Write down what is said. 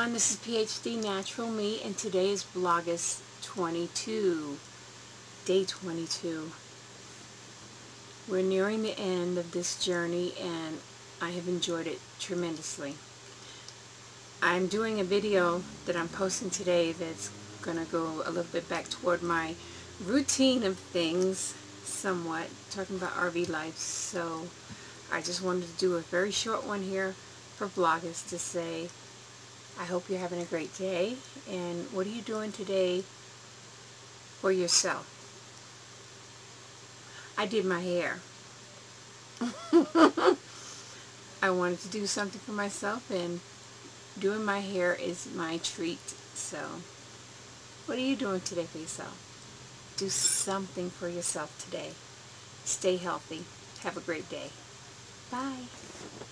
everyone, this is PhD Natural Me, and today is Vlogmas 22, day 22. We're nearing the end of this journey and I have enjoyed it tremendously. I'm doing a video that I'm posting today that's going to go a little bit back toward my routine of things somewhat, talking about RV life, so I just wanted to do a very short one here for Vlogmas to say, I hope you're having a great day, and what are you doing today for yourself? I did my hair. I wanted to do something for myself, and doing my hair is my treat. So, what are you doing today for yourself? Do something for yourself today. Stay healthy. Have a great day. Bye.